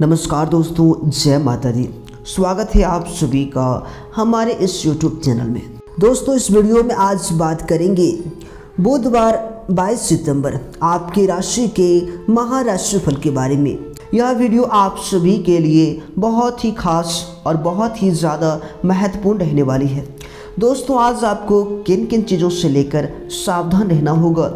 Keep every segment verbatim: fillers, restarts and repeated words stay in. नमस्कार दोस्तों, जय माता दी। स्वागत है आप सभी का हमारे इस यूट्यूब चैनल में। दोस्तों, इस वीडियो में आज बात करेंगे बुधवार बाईस सितंबर आपकी राशि के महाराशिफल के बारे में। यह वीडियो आप सभी के लिए बहुत ही खास और बहुत ही ज़्यादा महत्वपूर्ण रहने वाली है। दोस्तों, आज आपको किन किन चीज़ों से लेकर सावधान रहना होगा,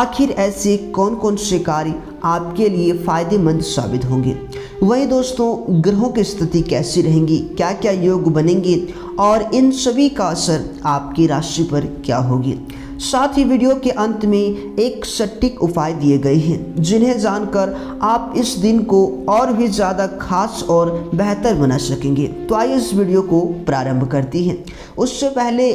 आखिर ऐसे कौन कौन से कार्य आपके लिए फ़ायदेमंद साबित होंगे, वहीं दोस्तों ग्रहों की स्थिति कैसी रहेंगी, क्या क्या योग बनेंगे और इन सभी का असर आपकी राशि पर क्या होगी। साथ ही वीडियो के अंत में एक सटीक उपाय दिए गए हैं जिन्हें जानकर आप इस दिन को और भी ज़्यादा खास और बेहतर बना सकेंगे। तो आइए इस वीडियो को प्रारंभ करते हैं। उससे पहले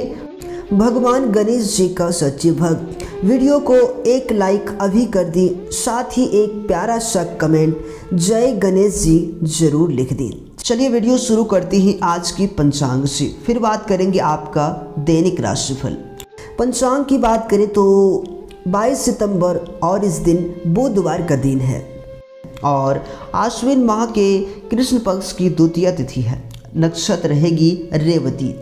भगवान गणेश जी का सच्चे भक्त वीडियो को एक लाइक अभी कर दी, साथ ही एक प्यारा सा कमेंट जय गणेश जी जरूर लिख दी। चलिए वीडियो शुरू करते हैं आज की पंचांग से, फिर बात करेंगे आपका दैनिक राशिफल। पंचांग की बात करें तो बाईस सितंबर और इस दिन बुधवार का दिन है और आश्विन माह के कृष्ण पक्ष की द्वितीय तिथि है। नक्षत्र रहेगी रेवती।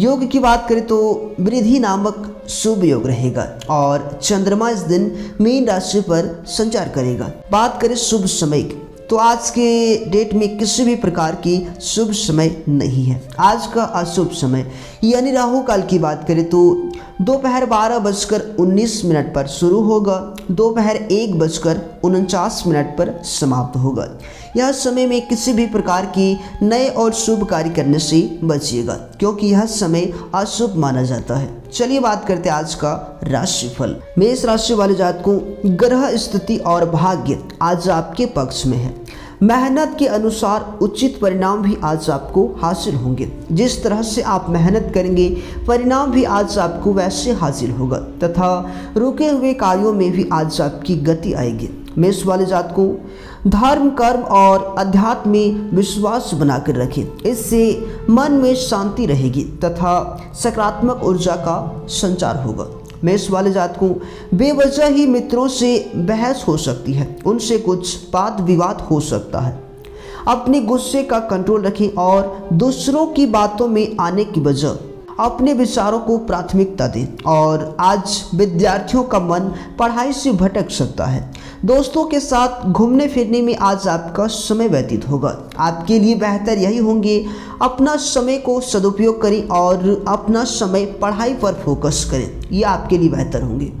योग की बात करें तो वृद्धि नामक शुभ योग रहेगा और चंद्रमा इस दिन मीन राशि पर संचार करेगा। बात करें शुभ समय की तो आज के डेट में किसी भी प्रकार की शुभ समय नहीं है। आज का अशुभ समय यानी राहु काल की बात करें तो दोपहर बारह बजकर उन्नीस मिनट पर शुरू होगा, दोपहर एक बजकर उनचास मिनट पर समाप्त होगा। यह समय में किसी भी प्रकार की नए और शुभ कार्य करने से बचिएगा क्योंकि यह समय अशुभ माना जाता है। चलिए बात करते हैं आज का राशिफल। मेष राशि वाले जातकों, ग्रह स्थिति और भाग्य आज आपके पक्ष में है। मेहनत के अनुसार उचित परिणाम भी आज आपको हासिल होंगे। जिस तरह से आप मेहनत करेंगे परिणाम भी आज आपको वैसे हासिल होगा तथा रुके हुए कार्यों में भी आज आपकी गति आएगी। मेष वाले जातकों, धर्म, कर्म और अध्यात्म में विश्वास बनाकर रखें, इससे मन में शांति रहेगी तथा सकारात्मक ऊर्जा का संचार होगा। मेष वाले जातकों, बेवजह ही मित्रों से बहस हो सकती है, उनसे कुछ वाद विवाद हो सकता है। अपने गुस्से का कंट्रोल रखें और दूसरों की बातों में आने की बजाय अपने विचारों को प्राथमिकता दें। और आज विद्यार्थियों का मन पढ़ाई से भटक सकता है। दोस्तों के साथ घूमने फिरने में आज आपका समय व्यतीत होगा। आपके लिए बेहतर यही होंगे अपना समय को सदुपयोग करें और अपना समय पढ़ाई पर फोकस करें, यह आपके लिए बेहतर होंगे।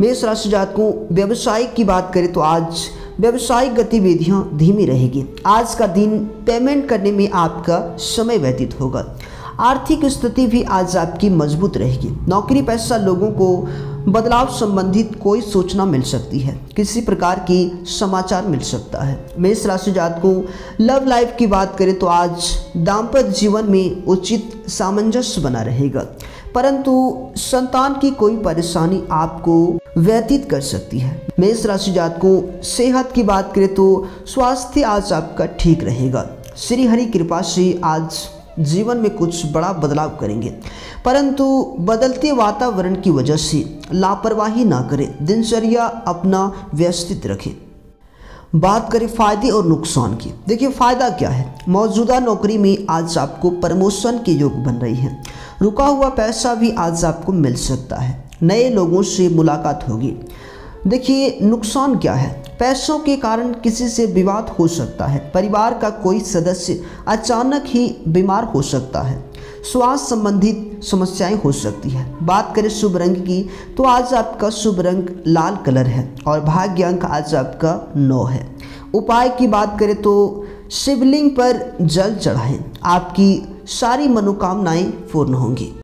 मेष राशि जातकों, व्यवसाय की बात करें तो आज व्यवसायिक गतिविधियां धीमी रहेगी। आज का दिन पेमेंट करने में आपका समय व्यतीत होगा। आर्थिक स्थिति भी आज आपकी मजबूत रहेगी। नौकरी पेशा लोगों को बदलाव संबंधित कोई सूचना मिल सकती है, किसी प्रकार की समाचार मिल सकता है। मेष राशि जातकों, लव लाइफ की बात करें तो आज दाम्पत्य जीवन में उचित सामंजस्य बना रहेगा, परंतु संतान की कोई परेशानी आपको व्यतीत कर सकती है। मेष राशि जातकों, सेहत की बात करें तो स्वास्थ्य आज आपका ठीक रहेगा। श्री हरि कृपा से आज जीवन में कुछ बड़ा बदलाव करेंगे, परंतु बदलते वातावरण की वजह से लापरवाही ना करें, दिनचर्या अपना व्यवस्थित रखें। बात करें फ़ायदे और नुकसान की। देखिए फ़ायदा क्या है, मौजूदा नौकरी में आज आपको प्रमोशन के योग बन रही है। रुका हुआ पैसा भी आज आपको मिल सकता है। नए लोगों से मुलाकात होगी। देखिए नुकसान क्या है, पैसों के कारण किसी से विवाद हो सकता है। परिवार का कोई सदस्य अचानक ही बीमार हो सकता है। स्वास्थ्य संबंधित समस्याएं हो सकती है। बात करें शुभ रंग की तो आज आपका शुभ रंग लाल कलर है और भाग्य अंक आज आपका नौ है। उपाय की बात करें तो शिवलिंग पर जल चढ़ाएं, आपकी सारी मनोकामनाएं पूर्ण होंगी।